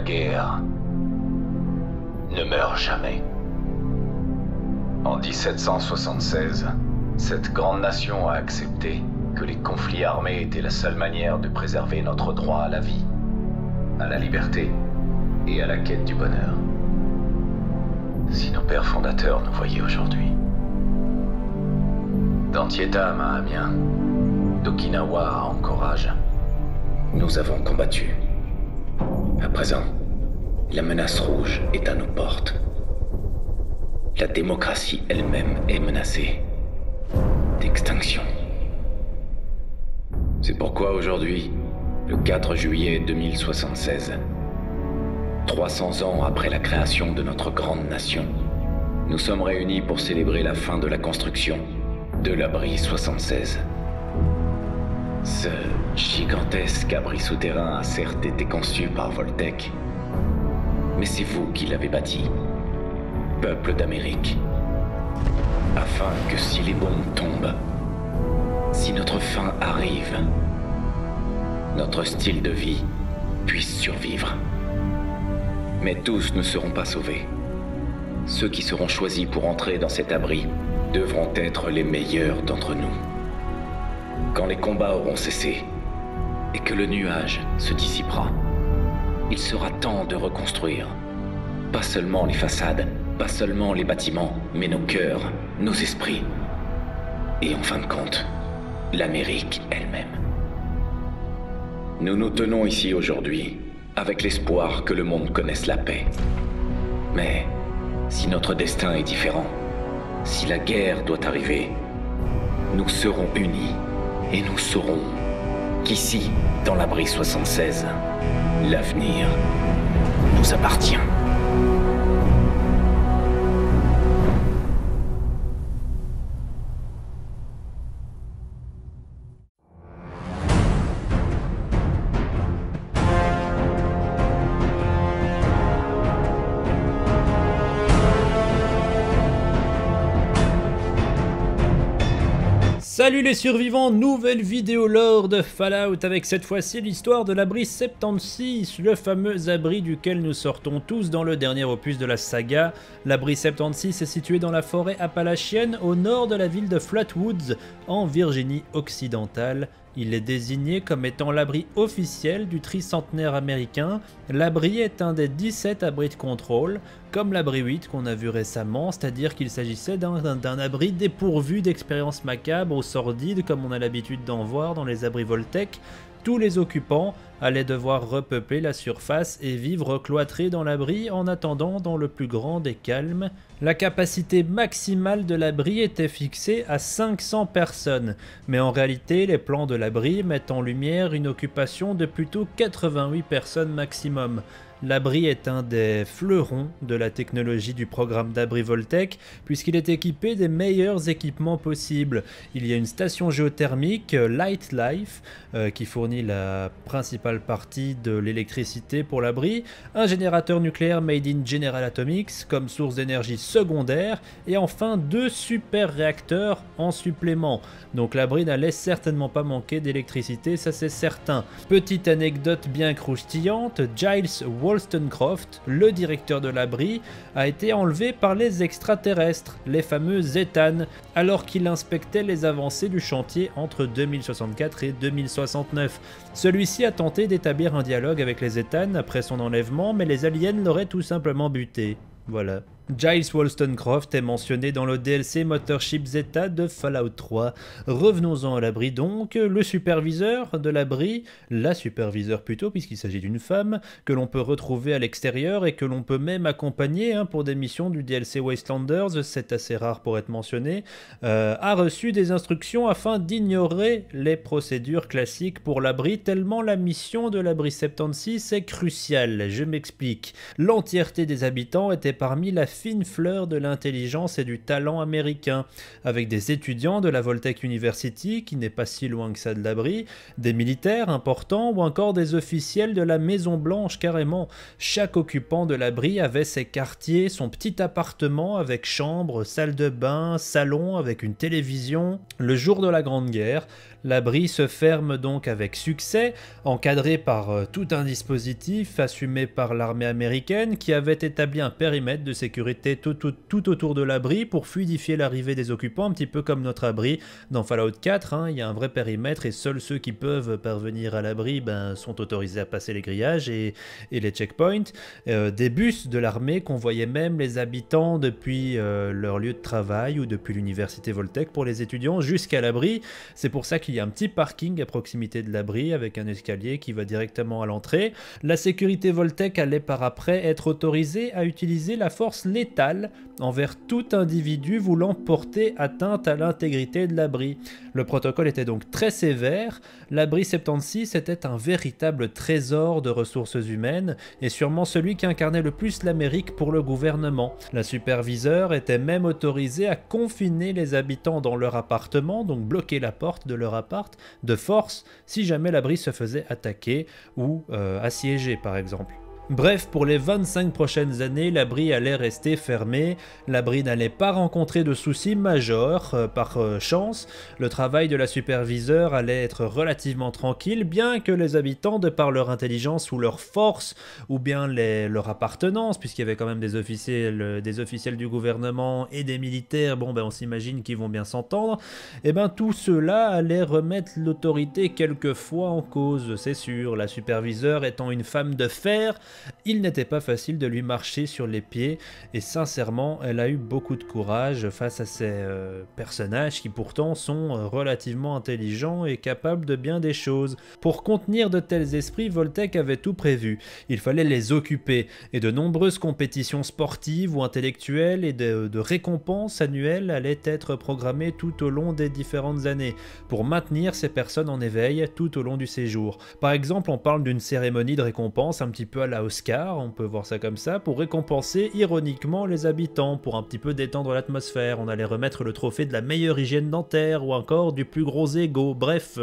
guerre ne meurt jamais. En 1776, cette grande nation a accepté que les conflits armés étaient la seule manière de préserver notre droit à la vie, à la liberté et à la quête du bonheur. Si nos pères fondateurs nous voyaient aujourd'hui, d'Antietam à Amiens, d'Okinawa à Anchorage, nous avons combattu. À présent, la menace rouge est à nos portes. La démocratie elle-même est menacée d'extinction. C'est pourquoi aujourd'hui, le 4 juillet 2076, 300 ans après la création de notre grande nation, nous sommes réunis pour célébrer la fin de la construction de l'abri 76. Ce gigantesque abri souterrain a certes été conçu par Voltec, mais c'est vous qui l'avez bâti, peuple d'Amérique, afin que si les bombes tombent, si notre fin arrive, notre style de vie puisse survivre. Mais tous ne seront pas sauvés. Ceux qui seront choisis pour entrer dans cet abri devront être les meilleurs d'entre nous. Quand les combats auront cessé et que le nuage se dissipera, il sera temps de reconstruire. Pas seulement les façades, pas seulement les bâtiments, mais nos cœurs, nos esprits. Et en fin de compte, l'Amérique elle-même. Nous nous tenons ici aujourd'hui avec l'espoir que le monde connaisse la paix. Mais si notre destin est différent, si la guerre doit arriver, nous serons unis et nous saurons qu'ici, dans l'abri 76, l'avenir nous appartient. Salut les survivants, nouvelle vidéo lore de Fallout avec cette fois-ci l'histoire de l'abri 76, le fameux abri duquel nous sortons tous dans le dernier opus de la saga. L'abri 76 est situé dans la forêt appalachienne au nord de la ville de Flatwoods en Virginie occidentale. Il est désigné comme étant l'abri officiel du tricentenaire américain. L'abri est un des 17 abris de contrôle, comme l'abri 8 qu'on a vu récemment, c'est-à-dire qu'il s'agissait d'un abri dépourvu d'expériences macabres ou sordides, comme on a l'habitude d'en voir dans les abris Voltec. Tous les occupants allaient devoir repeupler la surface et vivre cloîtrés dans l'abri en attendant dans le plus grand des calmes. La capacité maximale de l'abri était fixée à 500 personnes, mais en réalité les plans de l'abri mettent en lumière une occupation de plutôt 88 personnes maximum. L'abri est un des fleurons de la technologie du programme d'abri Voltec puisqu'il est équipé des meilleurs équipements possibles. Il y a une station géothermique, Lightlife, qui fournit la principale partie de l'électricité pour l'abri, un générateur nucléaire made in General Atomics comme source d'énergie secondaire et enfin 2 super réacteurs en supplément. Donc l'abri n'allait certainement pas manquer d'électricité, ça c'est certain. Petite anecdote bien croustillante, Giles Wollstonecroft, le directeur de l'abri, a été enlevé par les extraterrestres, les fameux Zétans, alors qu'il inspectait les avancées du chantier entre 2064 et 2069. Celui-ci a tenté d'établir un dialogue avec les Zétans après son enlèvement, mais les aliens l'auraient tout simplement buté. Voilà. Giles Wollstonecroft est mentionné dans le DLC Motorship Zeta de Fallout 3. Revenons-en à l'abri donc, le superviseur de l'abri, la superviseure plutôt puisqu'il s'agit d'une femme, que l'on peut retrouver à l'extérieur et que l'on peut même accompagner pour des missions du DLC Wastelanders, c'est assez rare pour être mentionné, a reçu des instructions afin d'ignorer les procédures classiques pour l'abri tellement la mission de l'abri 76 est cruciale. Je m'explique. L'entièreté des habitants était parmi la fine fleur de l'intelligence et du talent américain, avec des étudiants de la Voltech University, qui n'est pas si loin que ça de l'abri, des militaires importants ou encore des officiels de la Maison Blanche carrément. Chaque occupant de l'abri avait ses quartiers, son petit appartement avec chambre, salle de bain, salon avec une télévision. Le jour de la Grande Guerre, l'abri se ferme donc avec succès, encadré par tout un dispositif assumé par l'armée américaine qui avait établi un périmètre de sécurité tout autour de l'abri pour fluidifier l'arrivée des occupants, un petit peu comme notre abri dans Fallout 4, hein, il y a un vrai périmètre et seuls ceux qui peuvent parvenir à l'abri sont autorisés à passer les grillages et les checkpoints. Des bus de l'armée convoyaient même les habitants depuis leur lieu de travail ou depuis l'université Voltech pour les étudiants jusqu'à l'abri. C'est pour ça qu'il y a un petit parking à proximité de l'abri avec un escalier qui va directement à l'entrée. La sécurité Voltech allait par après être autorisée à utiliser la force létale envers tout individu voulant porter atteinte à l'intégrité de l'abri. Le protocole était donc très sévère. L'abri 76 était un véritable trésor de ressources humaines et sûrement celui qui incarnait le plus l'Amérique pour le gouvernement. La superviseure était même autorisée à confiner les habitants dans leur appartement, donc bloquer la porte de leur appart de force si jamais l'abri se faisait attaquer ou assiéger par exemple. Bref, pour les 25 prochaines années, l'abri allait rester fermé, l'abri n'allait pas rencontrer de soucis majeurs par chance, le travail de la superviseure allait être relativement tranquille, bien que les habitants, de par leur intelligence ou leur force, ou bien leur appartenance, puisqu'il y avait quand même des officiels du gouvernement et des militaires, bon ben on s'imagine qu'ils vont bien s'entendre, et ben tout cela allait remettre l'autorité quelquefois en cause, c'est sûr, la superviseure étant une femme de fer, il n'était pas facile de lui marcher sur les pieds et sincèrement elle a eu beaucoup de courage face à ces personnages qui pourtant sont relativement intelligents et capables de bien des choses. Pour contenir de tels esprits, Voltech avait tout prévu, il fallait les occuper et de nombreuses compétitions sportives ou intellectuelles et de récompenses annuelles allaient être programmées tout au long des différentes années pour maintenir ces personnes en éveil tout au long du séjour. Par exemple, on parle d'une cérémonie de récompense un petit peu à la Oscar, on peut voir ça comme ça, pour récompenser ironiquement les habitants, pour un petit peu détendre l'atmosphère. On allait remettre le trophée de la meilleure hygiène dentaire ou encore du plus gros ego. Bref,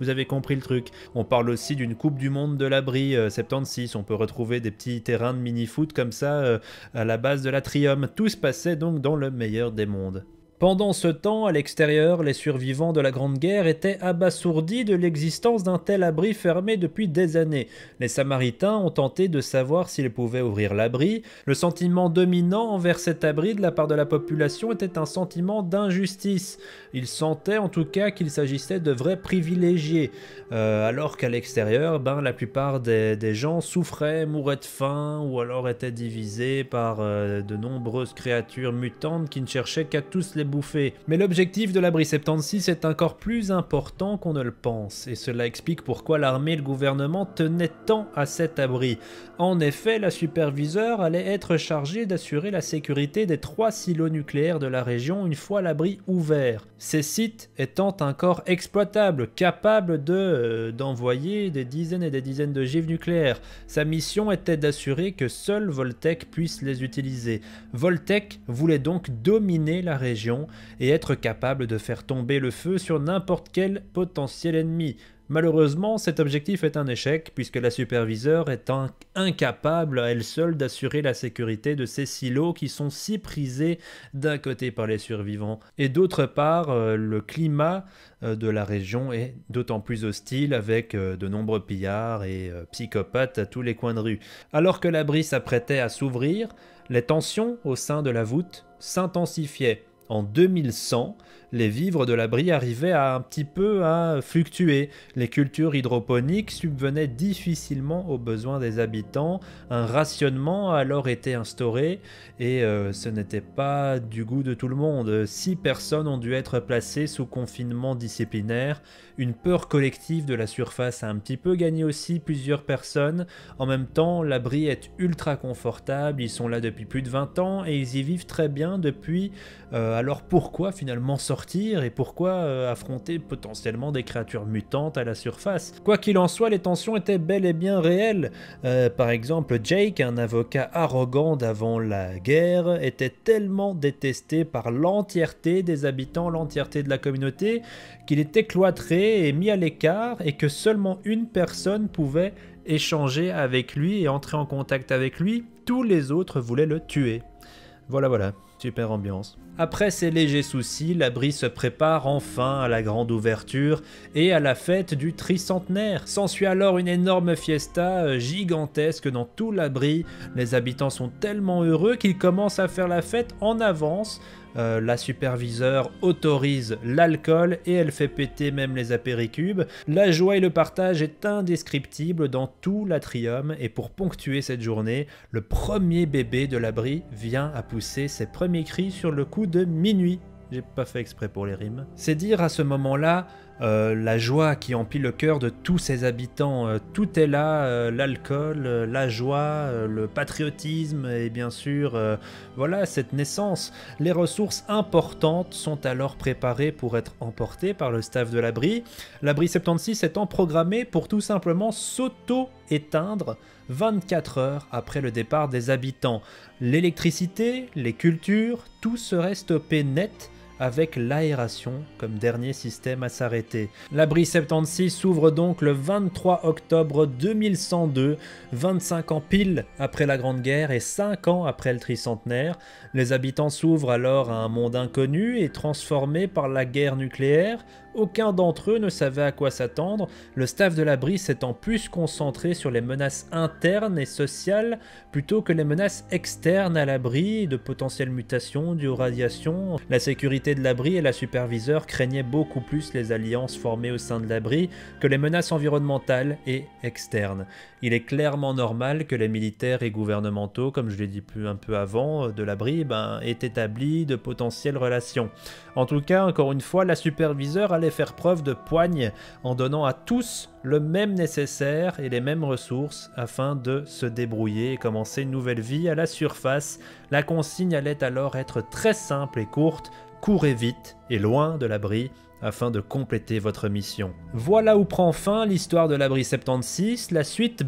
vous avez compris le truc. On parle aussi d'une coupe du monde de l'abri 76, on peut retrouver des petits terrains de mini-foot comme ça à la base de l'atrium. Tout se passait donc dans le meilleur des mondes. Pendant ce temps, à l'extérieur, les survivants de la Grande Guerre étaient abasourdis de l'existence d'un tel abri fermé depuis des années. Les Samaritains ont tenté de savoir s'ils pouvaient ouvrir l'abri. Le sentiment dominant envers cet abri de la part de la population était un sentiment d'injustice. Ils sentaient en tout cas qu'il s'agissait de vrais privilégiés, alors qu'à l'extérieur, la plupart des gens souffraient, mouraient de faim ou alors étaient divisés par de nombreuses créatures mutantes qui ne cherchaient qu'à tous les bouffer. Mais l'objectif de l'abri 76 est encore plus important qu'on ne le pense, et cela explique pourquoi l'armée et le gouvernement tenaient tant à cet abri. En effet, la superviseure allait être chargée d'assurer la sécurité des 3 silos nucléaires de la région une fois l'abri ouvert, ces sites étant encore exploitables, capables d'envoyer des dizaines et des dizaines de d'ogives nucléaires. Sa mission était d'assurer que seul Voltech puisse les utiliser. Voltech voulait donc dominer la région et être capable de faire tomber le feu sur n'importe quel potentiel ennemi. Malheureusement, cet objectif est un échec puisque la superviseure est incapable à elle seule d'assurer la sécurité de ces silos qui sont si prisés d'un côté par les survivants et d'autre part le climat de la région est d'autant plus hostile avec de nombreux pillards et psychopathes à tous les coins de rue. Alors que l'abri s'apprêtait à s'ouvrir, les tensions au sein de la voûte s'intensifiaient. En 2100, les vivres de l'abri arrivaient un petit peu à fluctuer. Les cultures hydroponiques subvenaient difficilement aux besoins des habitants. Un rationnement a alors été instauré et ce n'était pas du goût de tout le monde. 6 personnes ont dû être placées sous confinement disciplinaire. Une peur collective de la surface a un petit peu gagné aussi plusieurs personnes. En même temps, l'abri est ultra confortable. Ils sont là depuis plus de 20 ans et ils y vivent très bien depuis. Alors pourquoi finalement sortir sortir et pourquoi affronter potentiellement des créatures mutantes à la surface. Quoi qu'il en soit, les tensions étaient bel et bien réelles. Par exemple, Jake, un avocat arrogant d'avant la guerre, était tellement détesté par l'entièreté des habitants, l'entièreté de la communauté, qu'il était cloîtré et mis à l'écart et que seulement une personne pouvait échanger avec lui et entrer en contact avec lui. Tous les autres voulaient le tuer. Voilà, voilà. Super ambiance. Après ces légers soucis, l'abri se prépare enfin à la grande ouverture et à la fête du tricentenaire. S'ensuit alors une énorme fiesta gigantesque dans tout l'abri. Les habitants sont tellement heureux qu'ils commencent à faire la fête en avance. La superviseure autorise l'alcool et elle fait péter même les apéricubes. La joie et le partage est indescriptible dans tout l'atrium et pour ponctuer cette journée, le premier bébé de l'abri vient à pousser ses premiers cris sur le coup de minuit. J'ai pas fait exprès pour les rimes. C'est dire à ce moment-là la joie qui emplit le cœur de tous ses habitants. Tout est là, l'alcool, la joie, le patriotisme et bien sûr, voilà, cette naissance. Les ressources importantes sont alors préparées pour être emportées par le staff de l'abri. L'abri 76 étant programmé pour tout simplement s'auto-éteindre 24 heures après le départ des habitants. L'électricité, les cultures, tout serait stoppé net, avec l'aération comme dernier système à s'arrêter. L'abri 76 s'ouvre donc le 23 octobre 2102, 25 ans pile après la Grande Guerre et 5 ans après le tricentenaire. Les habitants s'ouvrent alors à un monde inconnu et transformé par la guerre nucléaire. Aucun d'entre eux ne savait à quoi s'attendre, le staff de l'abri s'étant plus concentré sur les menaces internes et sociales plutôt que les menaces externes à l'abri, de potentielles mutations, dues aux radiations. La sécurité de l'abri et la superviseure craignaient beaucoup plus les alliances formées au sein de l'abri que les menaces environnementales et externes. Il est clairement normal que les militaires et gouvernementaux, comme je l'ai dit un peu avant, de l'abri, aient établi de potentielles relations. En tout cas, encore une fois, la superviseure allait faire preuve de poigne en donnant à tous le même nécessaire et les mêmes ressources afin de se débrouiller et commencer une nouvelle vie à la surface. La consigne allait alors être très simple et courte, courez vite et loin de l'abri afin de compléter votre mission. Voilà où prend fin l'histoire de l'abri 76. La suite,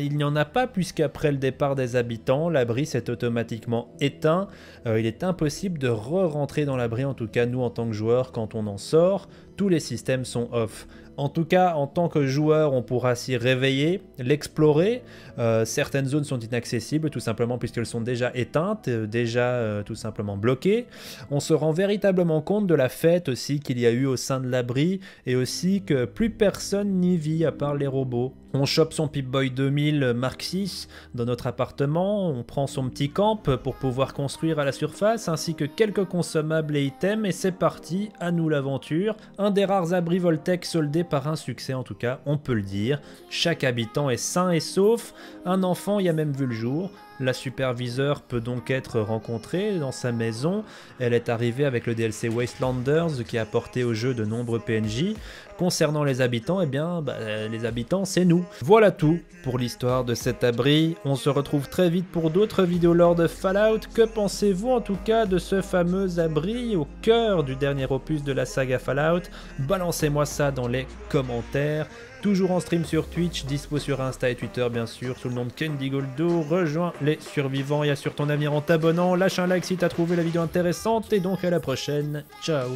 il n'y en a pas puisqu'après le départ des habitants, l'abri s'est automatiquement éteint. Il est impossible de re-rentrer dans l'abri, en tout cas nous en tant que joueurs, quand on en sort. Tous les systèmes sont off. En tout cas, en tant que joueur, on pourra s'y réveiller, l'explorer. Certaines zones sont inaccessibles, tout simplement puisqu'elles sont déjà éteintes, tout simplement bloquées. On se rend véritablement compte de la fête aussi qu'il y a eu au sein de l'abri, et aussi que plus personne n'y vit à part les robots. On chope son Pip-Boy 2000 Mark VI dans notre appartement, on prend son petit camp pour pouvoir construire à la surface, ainsi que quelques consommables et items, et c'est parti, à nous l'aventure. Un des rares abris Voltec soldé par un succès en tout cas, on peut le dire. Chaque habitant est sain et sauf, un enfant y a même vu le jour. La superviseure peut donc être rencontrée dans sa maison. Elle est arrivée avec le DLC Wastelanders qui a apporté au jeu de nombreux PNJ. Concernant les habitants, eh bien, les habitants, c'est nous. Voilà tout pour l'histoire de cet abri. On se retrouve très vite pour d'autres vidéos lore de Fallout. Que pensez-vous en tout cas de ce fameux abri au cœur du dernier opus de la saga Fallout? Balancez-moi ça dans les commentaires. Toujours en stream sur Twitch, dispo sur Insta et Twitter bien sûr, sous le nom de Candy Goldo. Rejoins les survivants et assure ton avenir en t'abonnant. Lâche un like si t'as trouvé la vidéo intéressante et donc à la prochaine. Ciao.